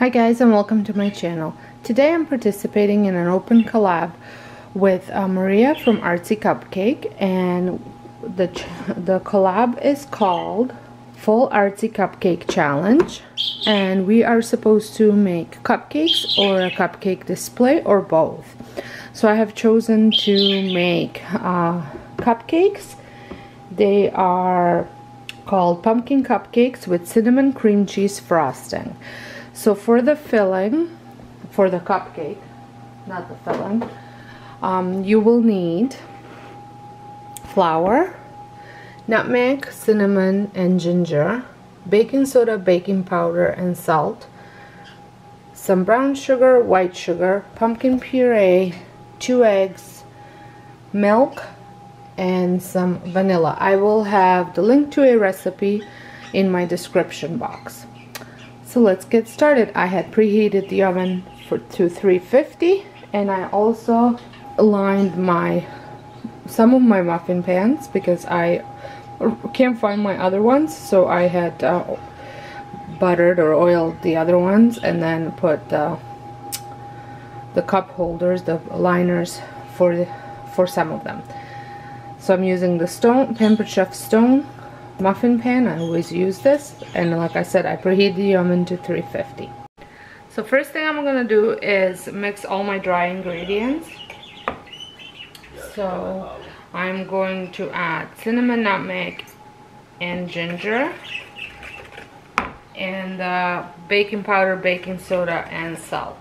Hi guys and welcome to my channel. Today I'm participating in an open collab with Maria from Artsy Cupcake, and the collab is called Full Artsy Cupcake Challenge, and we are supposed to make cupcakes or a cupcake display or both. So I have chosen to make cupcakes. They are called pumpkin cupcakes with cinnamon cream cheese frosting. So for the filling, for the cupcake, not the filling, you will need flour, nutmeg, cinnamon and ginger, baking soda, baking powder and salt, some brown sugar, white sugar, pumpkin puree, 2 eggs, milk and some vanilla. I will have the link to a recipe in my description box. So let's get started. I had preheated the oven to 350, and I also lined some of my muffin pans because I can't find my other ones, so I had buttered or oiled the other ones and then put the cup holders, the liners for some of them. So I'm using the stone, Pampered Chef stone muffin pan. I always use this, and like I said, I preheat the oven to 350. So first thing I'm gonna do is mix all my dry ingredients. So I'm going to add cinnamon, nutmeg and ginger, and baking powder, baking soda and salt.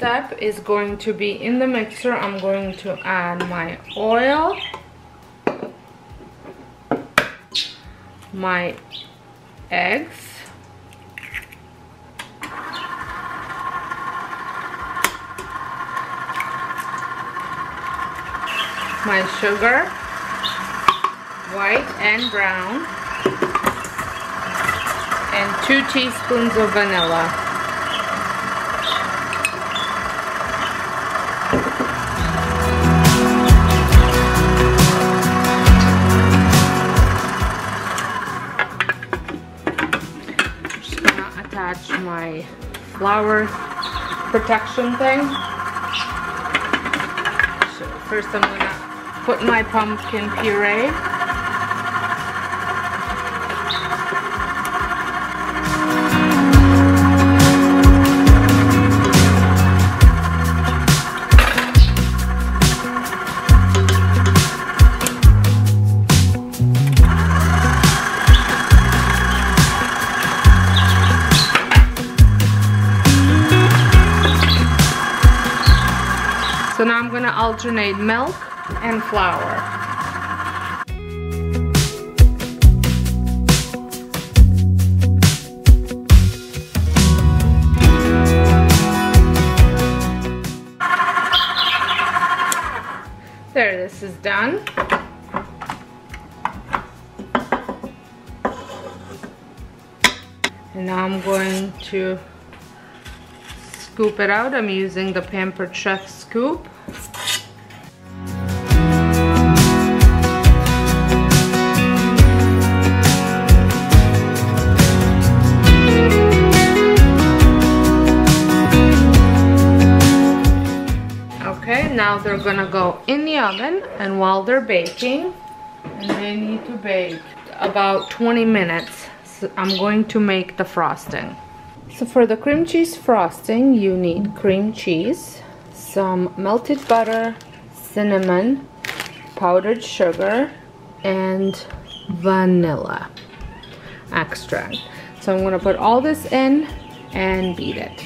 Step is going to be in the mixer. I'm going to add my oil, my eggs, my sugar, white and brown, and 2 teaspoons of vanilla. My flour protection thing. So first I'm gonna put my pumpkin puree. So now I'm going to alternate milk and flour. There, this is done. And now I'm going to scoop it out. I'm using the Pampered Chef scoop. Now they're gonna go in the oven, and while they're baking, and they need to bake about 20 minutes, so I'm going to make the frosting. So for the cream cheese frosting, you need cream cheese, some melted butter, cinnamon, powdered sugar, and vanilla extract. So I'm gonna put all this in and beat it.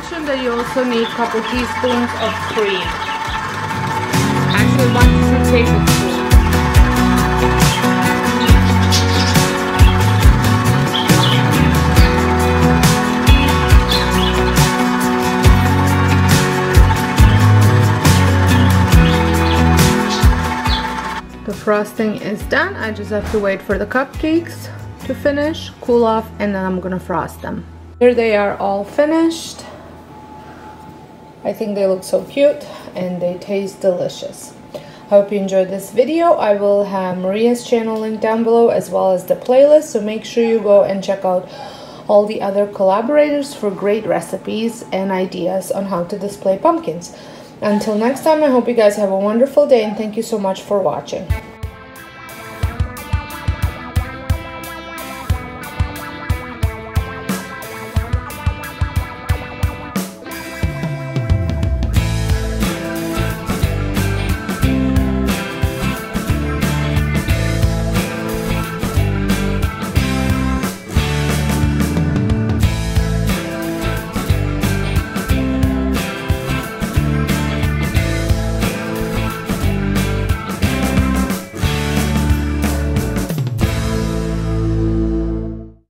mentioned that you also need a couple teaspoons of cream. Actually, 1 to 2 tablespoons. The frosting is done. I just have to wait for the cupcakes to finish, cool off, and then I'm gonna frost them. Here they are all finished. I think they look so cute and they taste delicious. I hope you enjoyed this video. I will have Maria's channel linked down below as well as the playlist, so make sure you go and check out all the other collaborators for great recipes and ideas on how to display pumpkins. Until next time, I hope you guys have a wonderful day and thank you so much for watching.